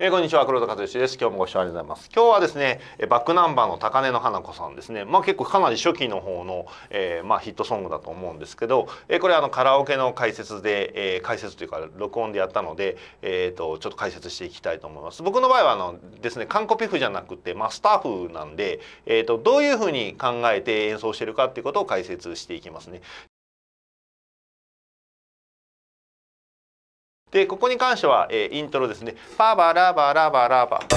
こんにちは、黒田和之です。今日もご視聴ありがとうございます。今日はですね、バックナンバーの高根の花子さんですね。結構かなり初期の方の、ヒットソングだと思うんですけど、これカラオケの解説で、解説というか録音でやったので、ちょっと解説していきたいと思います。僕の場合はですね、完コピ譜じゃなくて、スタッフなんで、どういうふうに考えて演奏してるかっていうことを解説していきますね。で、ここに関しては、イントロですね。パバラバラバラバ。これ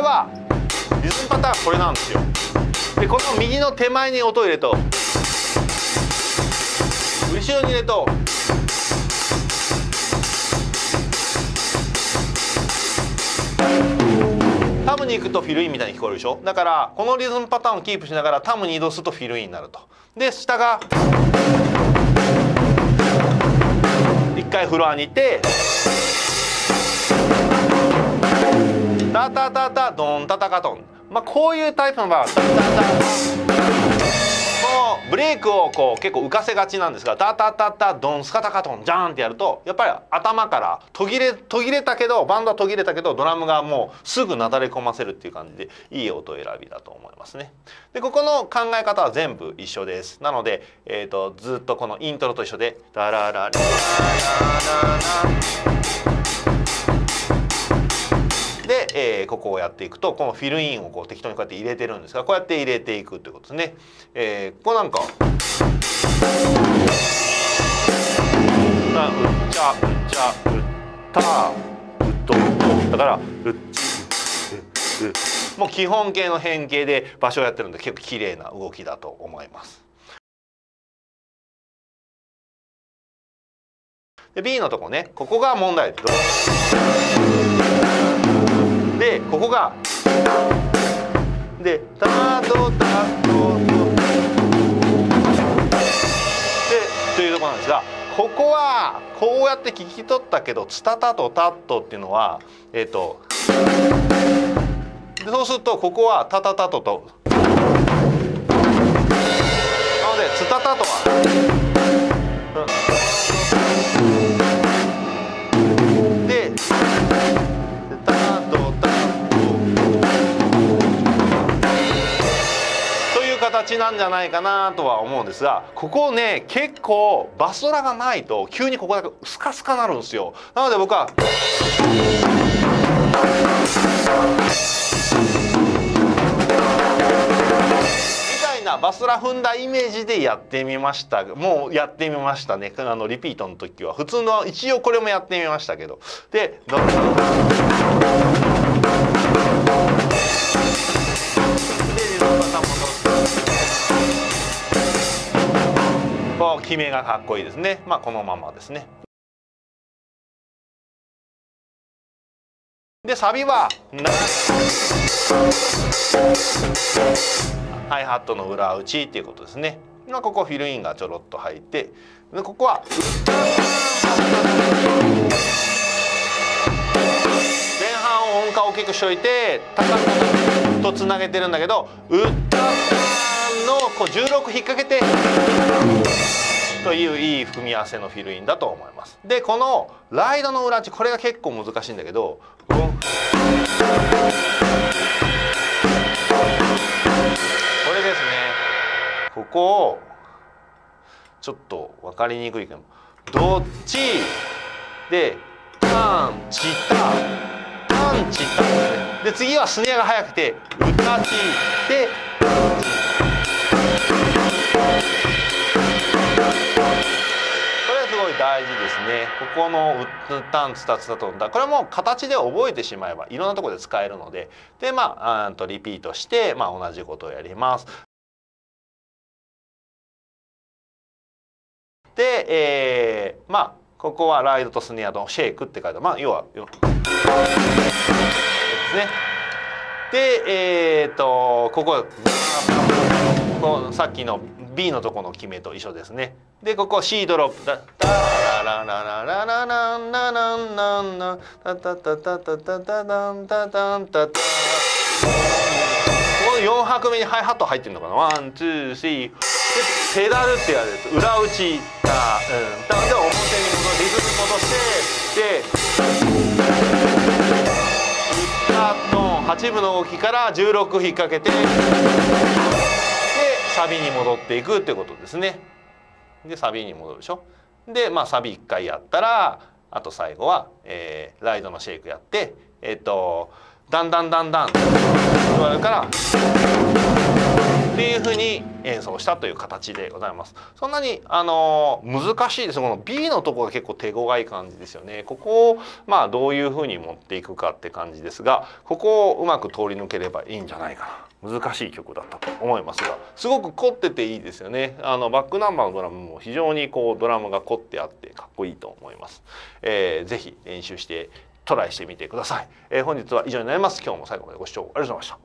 はリズムパターンこれなんですよ。で、この右の手前に音を入れると、後ろに入れると、タムに行くとフィルインみたいに聞こえるでしょ。だからこのリズムパターンをキープしながらタムに移動するとフィルインになると。で、下が一回フロアに行ってタタタタドンタタカトン、こういうタイプの場合はタタタこのブレイクをこう結構浮かせがちなんですが、タタタタドンスカタカトンジャーンってやると、やっぱり頭から途切れたけど、バンドは途切れたけどドラムがもうすぐなだれ込ませるっていう感じでいい音選びだと思いますね。で、ここの考え方は全部一緒です。なので、ずっとこのイントロと一緒で「ダラララララララ」で、ここをやっていくと、このフィルインをこう適当にこうやって入れてるんですが、こうやって入れていくっていうことですね。ここなんか「うちゃうちゃうたうとと」だから「うちうう」もう基本形の変形で場所をやってるんで、結構綺麗な動きだと思います。で、 B のとこね、ここが問題で、ここがで「タドタドド」というところなんですが、ここはこうやって聞き取ったけど「ツタタとタット」っていうのはで、そうするとここは「タタタトと」なので「ツタタと」は、で「タトタト」という形なんじゃないかなとは思うんですが、ここね結構バスドラがないと急にここだけスカスカなるんですよ。なので僕は。バスラ踏んだイメージでやってみました。もうやってみましたね。リピートの時は普通の一応これもやってみましたけど、でドンドンドンドン、こう決めがかっこいいですね。このままですね。で、サビはハイハットの裏打ちっていうことですね。ここフィルインがちょろっと入って、でここは前半を音階を大きくしといて高くとつなげてるんだけど、ウッタのこう16引っ掛けてといういい組み合わせのフィルインだと思います。で、このライドの裏打ち、これが結構難しいんだけど。ここをちょっと分かりにくいけど「どっち」で「タンチタ」「タンチタ」で、次はスネアが速くて「うたち」で「タンチタ」。これはすごい大事ですね。ここの「うたんつたつた」と、これも形で覚えてしまえばいろんなところで使えるので、でリピートして、同じことをやります。で、ここはライドとスネアのシェイクって書いて、要はですね。で、ここはさっきの B のとこの決めと一緒ですね。で、ここ C ドロップだ。この4拍目にハイハット入ってるのかな。ワンツースリー。ペダルってやるんです。裏打ちから、だから表に戻リズム戻してで1の8分の動きから16引っ掛けてでサビに戻っていくってことですね。でサビに戻るでしょ。でまあサビ1回やったらあと最後は、ライドのシェイクやってだんだんだんだん座るからっていう風に演奏したという形でございます。そんなに難しいです。この B のところが結構手強い感じですよね。ここをまあどういう風に持っていくかって感じですが、ここをうまく通り抜ければいいんじゃないかな。難しい曲だったと思いますが、すごく凝ってていいですよね。バックナンバーのドラムも非常にこうドラムが凝ってあってかっこいいと思います。ぜひ練習してトライしてみてください。本日は以上になります。今日も最後までご視聴ありがとうございました。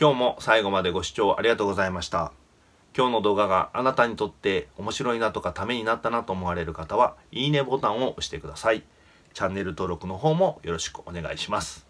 今日も最後までご視聴ありがとうございました。今日の動画があなたにとって面白いなとかためになったなと思われる方は、いいねボタンを押してください。チャンネル登録の方もよろしくお願いします。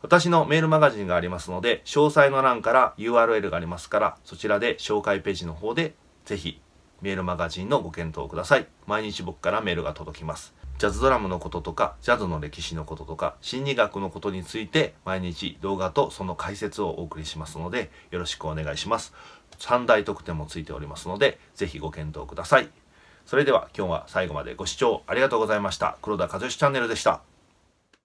私のメールマガジンがありますので、詳細の欄から URL がありますから、そちらで紹介ページの方でぜひメールマガジンのご検討ください。毎日僕からメールが届きます。ジャズドラムのこととか、ジャズの歴史のこととか、心理学のことについて毎日動画とその解説をお送りしますので、よろしくお願いします。3大特典もついておりますので、ぜひご検討ください。それでは今日は最後までご視聴ありがとうございました。黒田和義チャンネルでした。